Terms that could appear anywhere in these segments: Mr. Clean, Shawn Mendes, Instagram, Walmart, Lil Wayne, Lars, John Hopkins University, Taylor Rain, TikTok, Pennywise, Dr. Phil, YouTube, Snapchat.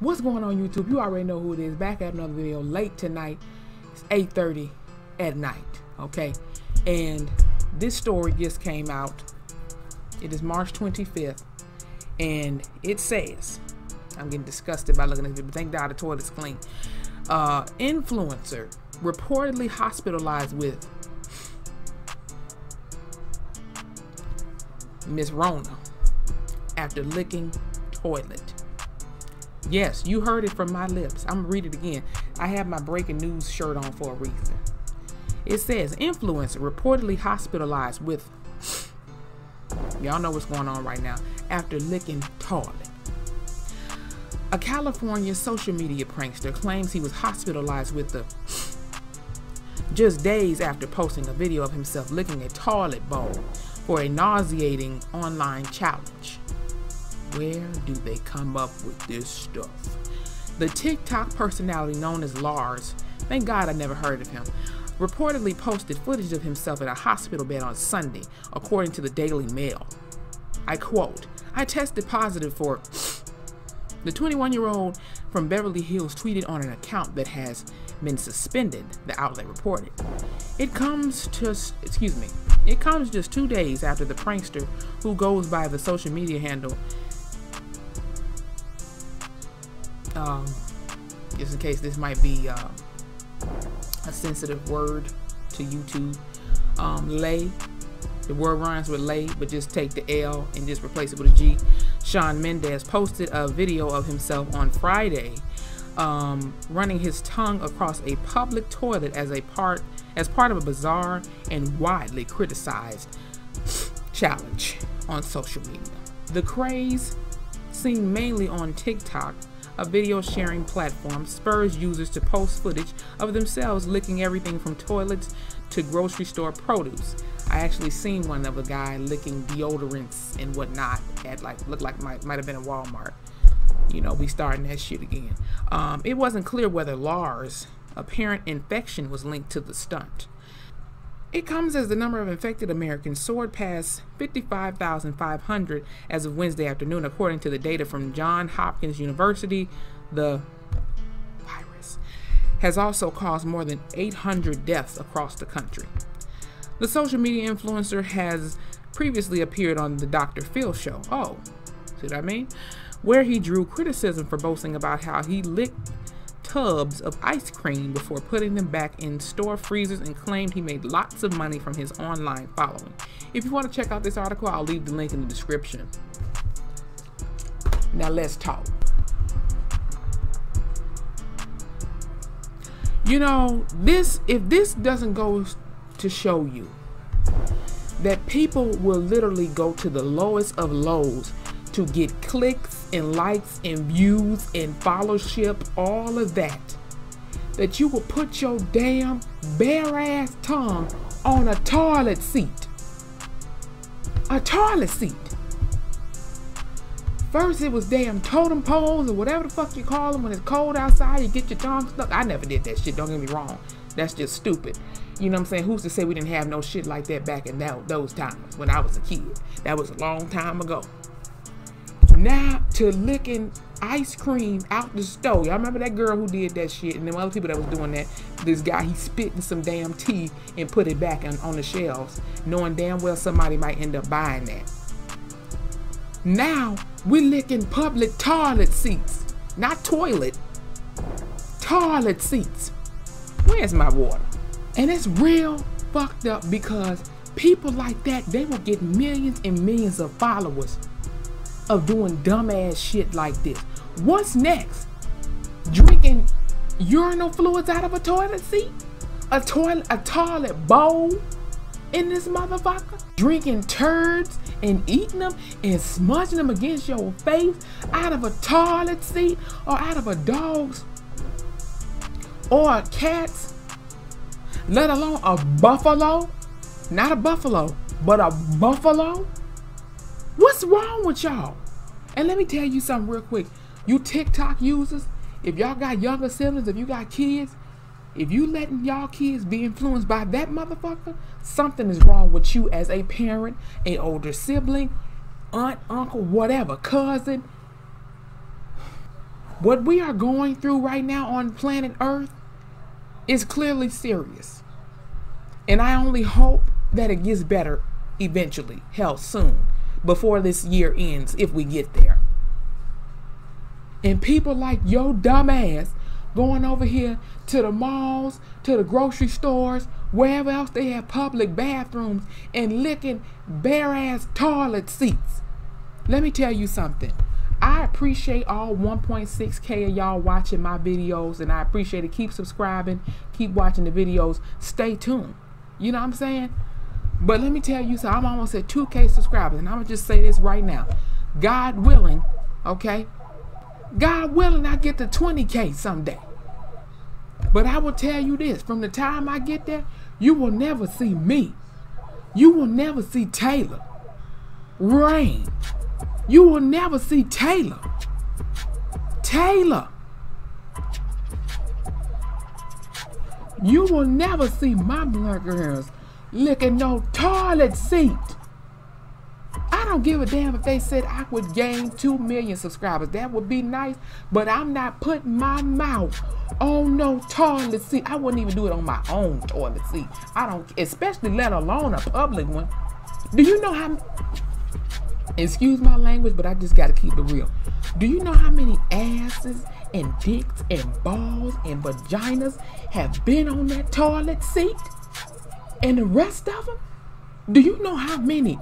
What's going on, YouTube? You already know who it is. Back at another video late tonight. It's 8:30 at night, okay? And this story just came out. It is March 25th, and it says, I'm getting disgusted by looking at this, but thank God the toilet is clean. Influencer reportedly hospitalized with Miss Rona after licking toilet. Yes, you heard it from my lips. I'm gonna read it again. I have my breaking news shirt on for a reason. It says influencer reportedly hospitalized with, y'all know what's going on right now, after licking toilet. A California social media prankster claims he was hospitalized with the just days after posting a video of himself licking a toilet bowl for a nauseating online challenge. Where do they come up with this stuff? The TikTok personality known as Lars, thank God I never heard of him, reportedly posted footage of himself at a hospital bed on Sunday, according to the Daily Mail. I quote, "I tested positive for," the 21-year-old from Beverly Hills tweeted on an account that has been suspended, the outlet reported. It comes just 2 days after the prankster, who goes by the social media handle, just in case this might be a sensitive word to YouTube, Lay, the word rhymes with Lay, but just take the L and just replace it with a G. Shawn Mendes posted a video of himself on Friday running his tongue across a public toilet as part of a bizarre and widely criticized challenge on social media. The craze, seen mainly on TikTok, a video sharing platform, spurs users to post footage of themselves licking everything from toilets to grocery store produce. I actually seen one of a guy licking deodorants and whatnot at, like, looked like might have been a Walmart. You know, we starting that shit again. It wasn't clear whether Lars' apparent infection was linked to the stunt. It comes as the number of infected Americans soared past 55,500 as of Wednesday afternoon, according to the data from John Hopkins University. The virus has also caused more than 800 deaths across the country. The social media influencer has previously appeared on the Dr. Phil show. Oh, see what I mean? Where he drew criticism for boasting about how he licked tubs of ice cream before putting them back in store freezers, and claimed he made lots of money from his online following. If you want to check out this article, I'll leave the link in the description. Now let's talk. You know, if this doesn't go to show you that people will literally go to the lowest of lows to get clicks and likes and views and followership, all of that, that you will put your damn bare ass tongue on a toilet seat. A toilet seat. First it was damn totem poles or whatever the fuck you call them when it's cold outside, you get your tongue stuck. I never did that shit, don't get me wrong. That's just stupid. You know what I'm saying? Who's to say we didn't have no shit like that back in those times when I was a kid? That was a long time ago. Now to licking ice cream out the stove. Y'all remember that girl who did that shit, and then other people that was doing that? This guy, he spit in some damn tea and put it back on the shelves, knowing damn well somebody might end up buying that. Now we licking public toilet seats. Not toilet. Toilet seats. Where's my water? And it's real fucked up, because people like that, they will get millions and millions of followers of doing dumbass shit like this. What's next? Drinking urinal fluids out of a toilet seat? A toilet bowl in this motherfucker? Drinking turds and eating them and smudging them against your face out of a toilet seat, or out of a dog's or a cat's, let alone a buffalo. Not a buffalo, but a buffalo. What's wrong with y'all? And let me tell you something real quick. You TikTok users, if y'all got younger siblings, if you got kids, if you letting y'all kids be influenced by that motherfucker, something is wrong with you as a parent, an older sibling, aunt, uncle, whatever, cousin. What we are going through right now on planet Earth is clearly serious. And I only hope that it gets better eventually, hell soon, before this year ends, if we get there. And people like your dumb ass going over here to the malls, to the grocery stores, wherever else they have public bathrooms, and licking bare ass toilet seats. Let me tell you something. I appreciate all 1.6K of y'all watching my videos, and I appreciate it. Keep subscribing, keep watching the videos, stay tuned. You know what I'm saying? But let me tell you, so I'm almost at 2K subscribers, and I'm gonna just say this right now. God willing, okay? God willing, I get to 20K someday. But I will tell you this, from the time I get there, you will never see me. You will never see Taylor Rain. You will never see Taylor. You will never see my black girls licking no toilet seat. I don't give a damn if they said I would gain 2 million subscribers. That would be nice, but I'm not putting my mouth on no toilet seat. I wouldn't even do it on my own toilet seat. I don't, especially let alone a public one. Do you know how, excuse my language, but I just gotta keep it real. Do you know how many asses and dicks and balls and vaginas have been on that toilet seat? And the rest of them? Do you know how many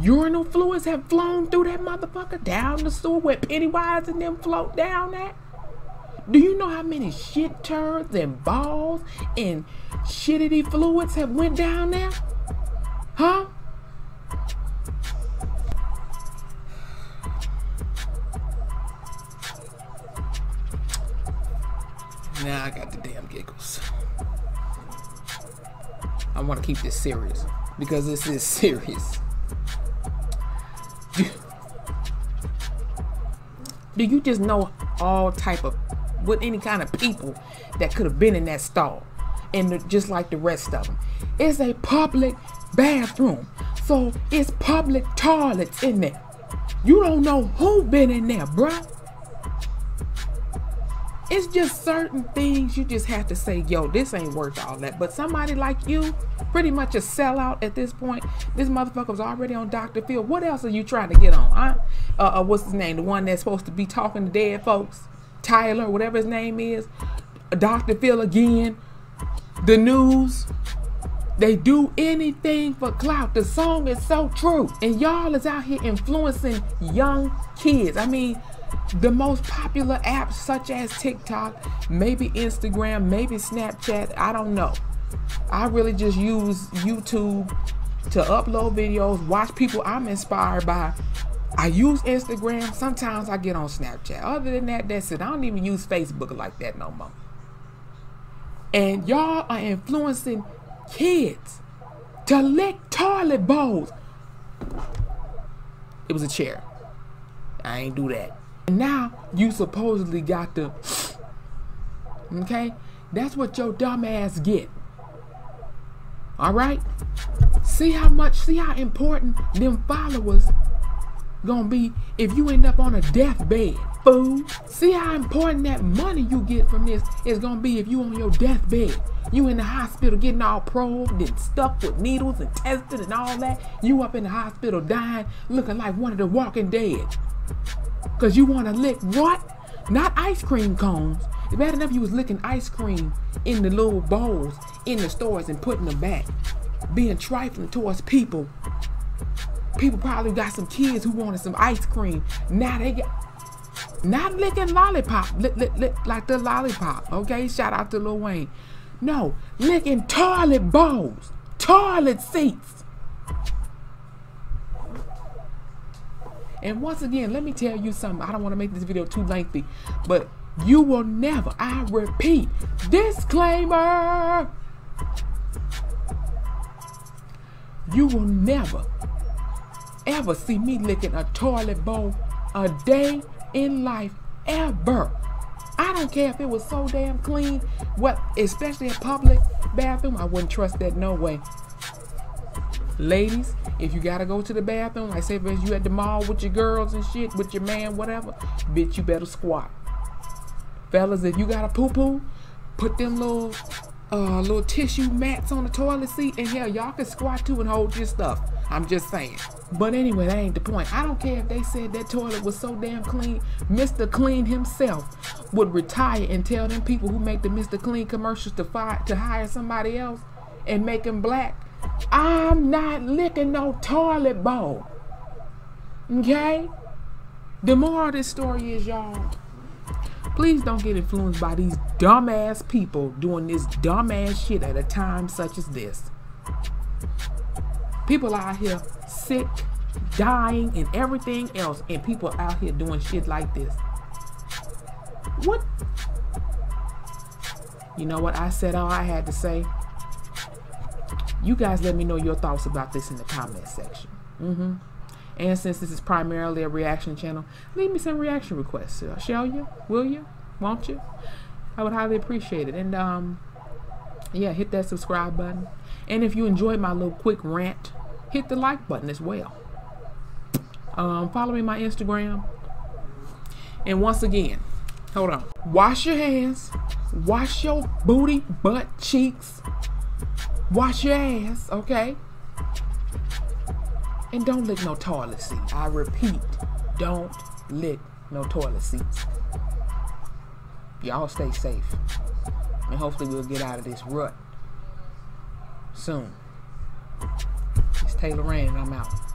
urinal fluids have flown through that motherfucker down the sewer where Pennywise and them float down at? Do you know how many shit turds and balls and shittity fluids have went down there? Huh? Now I got the damn giggles. I want to keep this serious, because this is serious. Do you just know all type of, with any kind of people that could have been in that stall, and just like the rest of them? It's a public bathroom, so it's public toilets in there. You don't know who been in there, bruh. It's just certain things you just have to say, yo, this ain't worth all that. But somebody like you, pretty much a sellout at this point. This motherfucker was already on Dr. Phil. What else are you trying to get on? Huh? What's his name? The one that's supposed to be talking to dead folks. Tyler, whatever his name is. Dr. Phil again. The news. They do anything for clout. The song is so true. And y'all is out here influencing young kids. I mean, the most popular apps such as TikTok, maybe Instagram, maybe Snapchat, I don't know. I really just use YouTube to upload videos, watch people I'm inspired by. I use Instagram, sometimes I get on Snapchat. Other than that, that's it. I don't even use Facebook like that no more. And y'all are influencing kids to lick toilet bowls. It was a chair. I ain't do that. Now you supposedly got the, okay? That's what your dumb ass get. All right? See how much, see how important them followers gonna be if you end up on a deathbed, fool. See how important that money you get from this is gonna be if you on your deathbed. You in the hospital getting all probed and stuffed with needles and tested and all that. You up in the hospital dying, looking like one of the Walking Dead. Because you want to lick what? Not ice cream cones. It's bad enough you was licking ice cream in the little bowls in the stores and putting them back. Being trifling towards people. People probably got some kids who wanted some ice cream. Now they got... Not licking lollipop. Like the lollipop. Okay? Shout out to Lil Wayne. No. Licking toilet bowls. Toilet seats. And once again, let me tell you something. I don't want to make this video too lengthy, but you will never, I repeat, disclaimer, you will never, ever see me licking a toilet bowl a day in life, ever. I don't care if it was so damn clean, what, especially a public bathroom, I wouldn't trust that no way. Ladies, if you gotta go to the bathroom, like say if you at the mall with your girls and shit, with your man, whatever, bitch, you better squat. fellas, if you got a poo-poo, put them little tissue mats on the toilet seat, and hell, y'all can squat too and hold your stuff. I'm just saying. But anyway, that ain't the point. I don't care if they said that toilet was so damn clean. Mr. Clean himself would retire and tell them people who make the Mr. Clean commercials to hire somebody else and make him black. I'm not licking no toilet bowl. Okay? The moral of this story is, y'all, please don't get influenced by these dumbass people doing this dumbass shit at a time such as this. People out here sick, dying, and everything else, and people out here doing shit like this. What? You know what? I said all I had to say. You guys let me know your thoughts about this in the comment section. And since this is primarily a reaction channel, leave me some reaction requests. Shall you? Will you? Won't you? I would highly appreciate it. And yeah, hit that subscribe button. And if you enjoyed my little quick rant, hit the like button as well. Follow me on my Instagram. And once again, hold on. Wash your hands. Wash your booty, butt, cheeks. Wash your ass, okay? And don't lick no toilet seat. I repeat, don't lick no toilet seats. Y'all stay safe. And hopefully we'll get out of this rut soon. It's Taylor Rain, and I'm out.